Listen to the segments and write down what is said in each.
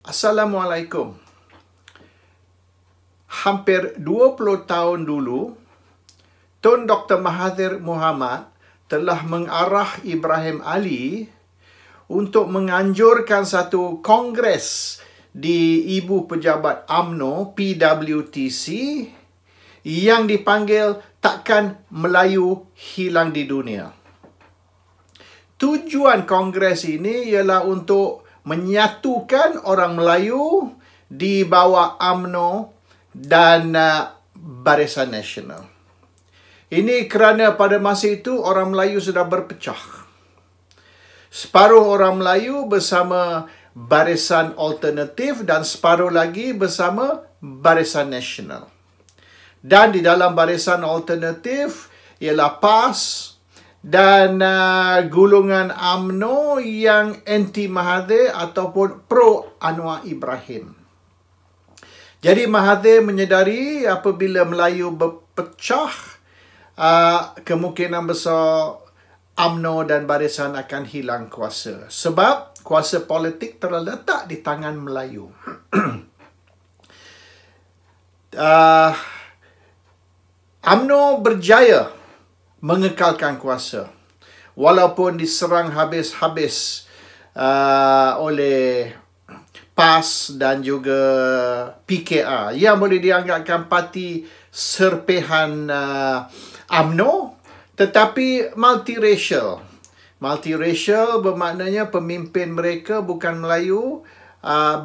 Assalamualaikum. Hampir 20 tahun dulu, Tun Dr Mahathir Mohamad telah mengarah Ibrahim Ali untuk menganjurkan satu kongres di ibu pejabat UMNO, PWTC, yang dipanggil Takkan Melayu Hilang di Dunia. Tujuan kongres ini ialah untuk menyatukan orang Melayu di bawah UMNO dan Barisan Nasional. Ini kerana pada masa itu orang Melayu sudah berpecah. Separuh orang Melayu bersama Barisan Alternatif dan separuh lagi bersama Barisan Nasional. Dan di dalam Barisan Alternatif ialah PAS dan gulungan UMNO yang anti Mahathir ataupun pro Anwar Ibrahim. Jadi Mahathir menyedari apabila Melayu berpecah, kemungkinan besar UMNO dan Barisan akan hilang kuasa. Sebab kuasa politik terletak di tangan Melayu. UMNO berjaya mengekalkan kuasa, walaupun diserang habis-habis oleh PAS dan juga PKR yang boleh dianggapkan parti serpihan UMNO tetapi multiracial. Multiracial bermaknanya pemimpin mereka bukan Melayu,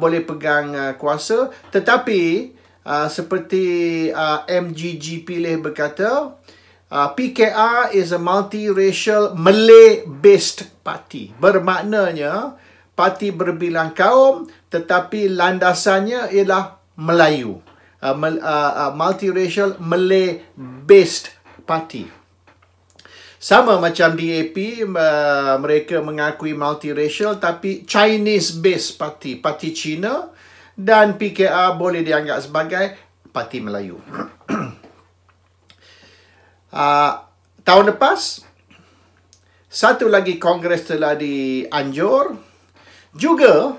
boleh pegang kuasa, tetapi seperti MGG pilih berkata, PKR is a multiracial Malay-based party. Bermaknanya parti berbilang kaum tetapi landasannya ialah Melayu. Multiracial Malay-based party. Sama macam DAP, mereka mengakui multiracial tapi Chinese-based party, parti Cina, dan PKR boleh dianggap sebagai parti Melayu. Tahun lepas, satu lagi kongres telah dianjur, juga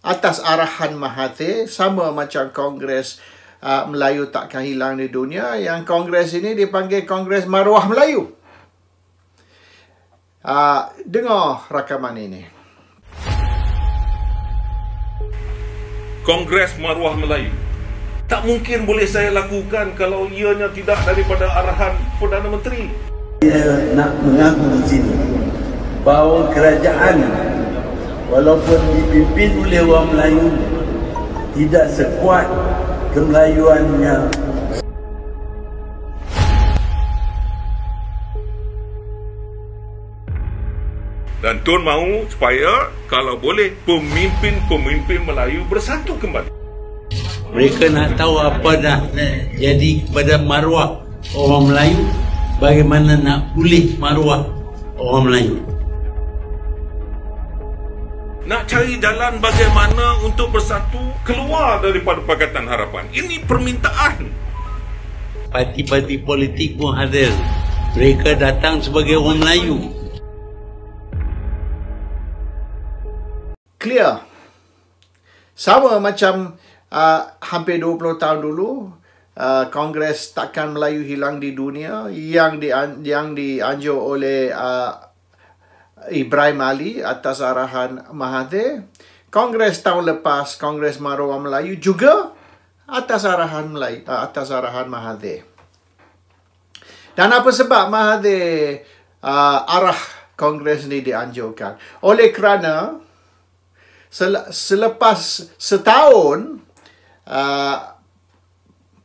atas arahan Mahathir, sama macam kongres Melayu Takkan Hilang di Dunia, yang kongres ini dipanggil Kongres Maruah Melayu. Dengar rakaman ini. Kongres Maruah Melayu tak mungkin boleh saya lakukan kalau ianya tidak daripada arahan Perdana Menteri. Saya nak mengaku di sini bahawa kerajaan walaupun dipimpin oleh orang Melayu tidak sekuat kemelayuannya. Dan Tun mahu supaya kalau boleh pemimpin-pemimpin Melayu bersatu kembali. Mereka nak tahu apa dah jadi kepada maruah orang Melayu, bagaimana nak pulih maruah orang Melayu. Nak cari jalan bagaimana untuk bersatu keluar daripada Pakatan Harapan. Ini permintaan. Parti-parti politik pun hadir. Mereka datang sebagai orang Melayu. Clear. Sama macam hampir 20 tahun dulu, Kongres Takkan Melayu Hilang di Dunia yang dianjur oleh Ibrahim Ali atas arahan Mahathir. Kongres tahun lepas, Kongres Maruah Melayu, juga atas arahan Mahathir. Dan apa sebab Mahathir arah kongres ini dianjurkan? Oleh kerana selepas setahun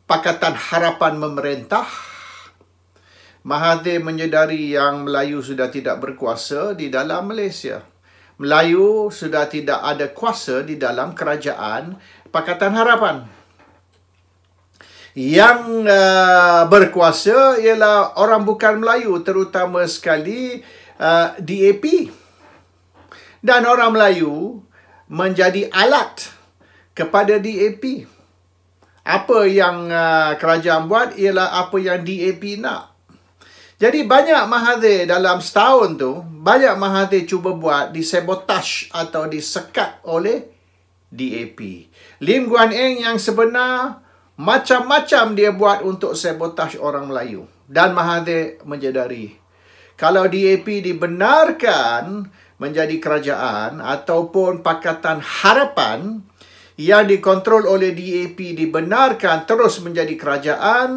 Pakatan Harapan memerintah, Mahathir menyedari yang Melayu sudah tidak berkuasa di dalam Malaysia. Melayu sudah tidak ada kuasa di dalam kerajaan Pakatan Harapan. Yang berkuasa ialah orang bukan Melayu, terutama sekali DAP. Dan orang Melayu menjadi alat kepada DAP. Apa yang kerajaan buat ialah apa yang DAP nak. Jadi banyak Mahathir dalam setahun tu, banyak Mahathir cuba buat disabotaj atau disekat oleh DAP. Lim Guan Eng yang sebenar, macam-macam dia buat untuk sabotaj orang Melayu. Dan Mahathir menyedari, kalau DAP dibenarkan menjadi kerajaan ataupun Pakatan Harapan yang dikontrol oleh DAP dibenarkan terus menjadi kerajaan,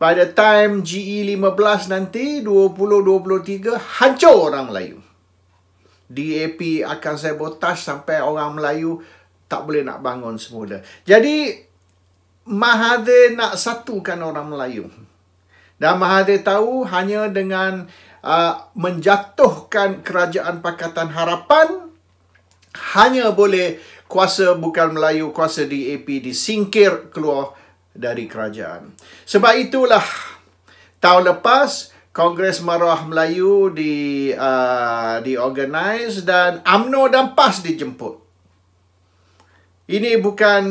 pada time GE15 nanti 2023 hancur orang Melayu. DAP akan sabotaj sampai orang Melayu tak boleh nak bangun semula. Jadi Mahathir nak satukan orang Melayu. Dan Mahathir tahu hanya dengan menjatuhkan kerajaan Pakatan Harapan hanya boleh kuasa bukan Melayu, kuasa DAP disingkir keluar dari kerajaan. Sebab itulah tahun lepas Kongres Marwah Melayu diorganize dan UMNO dan PAS dijemput. Ini bukan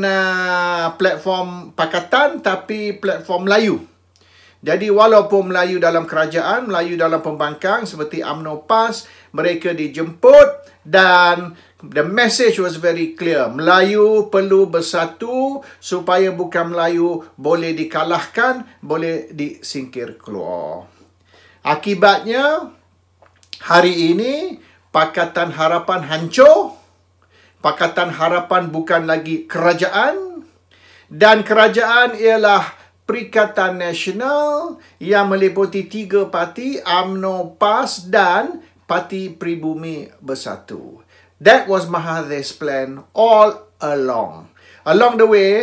platform pakatan tapi platform Melayu. Jadi walaupun Melayu dalam kerajaan, Melayu dalam pembangkang seperti UMNO PAS, mereka dijemput dan the message was very clear. Melayu perlu bersatu supaya bukan Melayu boleh dikalahkan, boleh disingkir keluar. Akibatnya, hari ini, Pakatan Harapan hancur, Pakatan Harapan bukan lagi kerajaan, dan kerajaan ialah Perikatan Nasional yang meliputi 3 parti, UMNO, PAS dan Parti Peribumi Bersatu. That was Mahathir's plan all along. Along the way,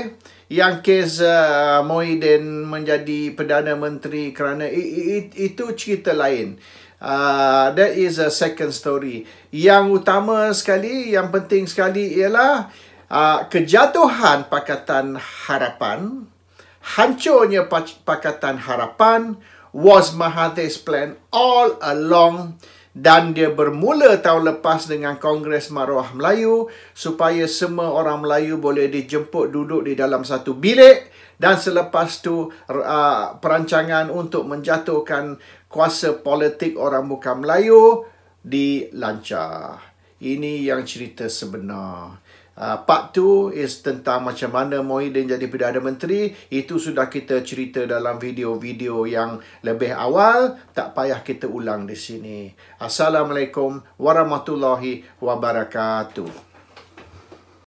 yang kes Mohi Din menjadi Perdana Menteri kerana itu cerita lain. That is a second story. Yang utama sekali, yang penting sekali ialah kejatuhan Pakatan Harapan, hancurnya Pakatan Harapan was Mahathir's plan all along. Dan dia bermula tahun lepas dengan Kongres Maruah Melayu supaya semua orang Melayu boleh dijemput duduk di dalam satu bilik. Dan selepas tu perancangan untuk menjatuhkan kuasa politik orang bukan Melayu dilancar. Ini yang cerita sebenar. Part 2 is tentang macam mana Mohi Din jadi Perdana Menteri. Itu sudah kita cerita dalam video-video yang lebih awal. Tak payah kita ulang di sini. Assalamualaikum warahmatullahi wabarakatuh.